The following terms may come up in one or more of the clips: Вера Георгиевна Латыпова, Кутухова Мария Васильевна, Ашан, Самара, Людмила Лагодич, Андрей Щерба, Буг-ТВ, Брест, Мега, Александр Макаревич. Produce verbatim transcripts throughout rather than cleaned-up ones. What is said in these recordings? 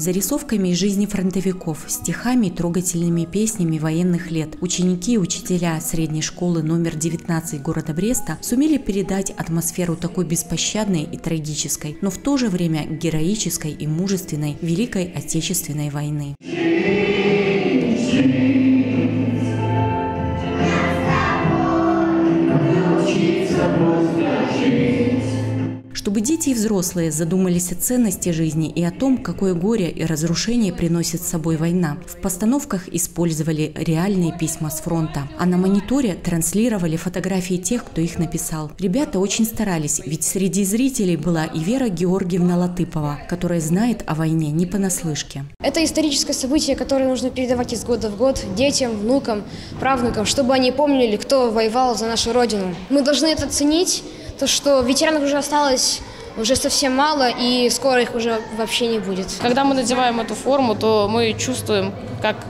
Зарисовками из жизни фронтовиков, стихами и трогательными песнями военных лет ученики и учителя средней школы номер девятнадцать города Бреста сумели передать атмосферу такой беспощадной и трагической, но в то же время героической и мужественной Великой Отечественной войны. Чтобы дети и взрослые задумались о ценности жизни и о том, какое горе и разрушение приносит с собой война. В постановках использовали реальные письма с фронта, а на мониторе транслировали фотографии тех, кто их написал. Ребята очень старались, ведь среди зрителей была и Вера Георгиевна Латыпова, которая знает о войне не понаслышке. Это историческое событие, которое нужно передавать из года в год детям, внукам, правнукам, чтобы они помнили, кто воевал за нашу Родину. Мы должны это ценить. То, что ветеранов уже осталось уже совсем мало, и скоро их уже вообще не будет. Когда мы надеваем эту форму, то мы чувствуем, как,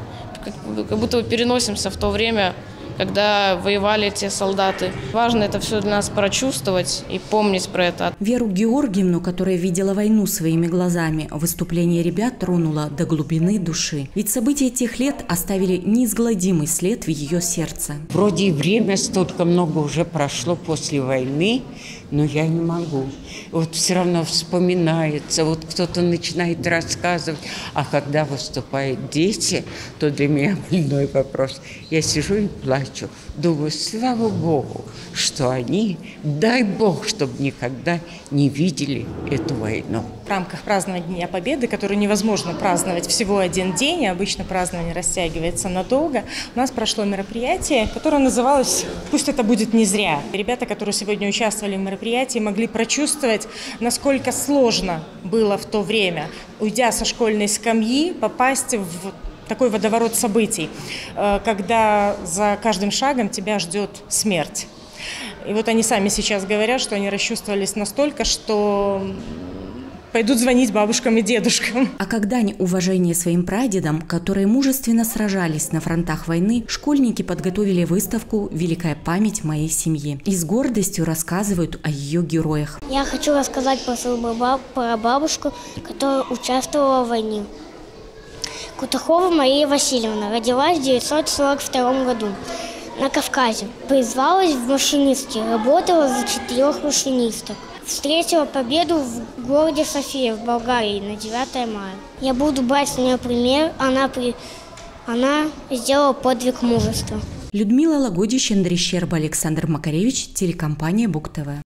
как, как будто переносимся в то время, когда воевали те солдаты. Важно это все для нас прочувствовать и помнить про это. Веру Георгиевну, которая видела войну своими глазами, выступление ребят тронуло до глубины души. Ведь события тех лет оставили неизгладимый след в ее сердце. Вроде и время столько много уже прошло после войны, но я не могу. Вот все равно вспоминается, вот кто-то начинает рассказывать. А когда выступают дети, то для меня больной вопрос. Я сижу и плачу. Думаю, слава Богу, что они, дай Бог, чтобы никогда не видели эту войну. В рамках празднования Дня Победы, который невозможно праздновать всего один день, обычно празднование растягивается надолго, у нас прошло мероприятие, которое называлось «Пусть это будет не зря». Ребята, которые сегодня участвовали в мероприятии, могли прочувствовать, насколько сложно было в то время, уйдя со школьной скамьи, попасть в такой водоворот событий, когда за каждым шагом тебя ждет смерть. И вот они сами сейчас говорят, что они расчувствовались настолько, что пойдут звонить бабушкам и дедушкам. А как дань уважения своим прадедам, которые мужественно сражались на фронтах войны, школьники подготовили выставку «Великая память моей семьи» и с гордостью рассказывают о ее героях. Я хочу рассказать про свою прабабушку, которая участвовала в войне. Кутухова Мария Васильевна родилась в тысяча девятьсот сорок втором году на Кавказе. Призвалась в машинистки, работала за четырех машинисток. Встретила победу в городе София в Болгарии на девятое мая. Я буду брать с нее пример. Она, при... Она сделала подвиг мужества. Людмила Лагодич, Андрей Щерба, Александр Макаревич, телекомпания Буг-ТВ.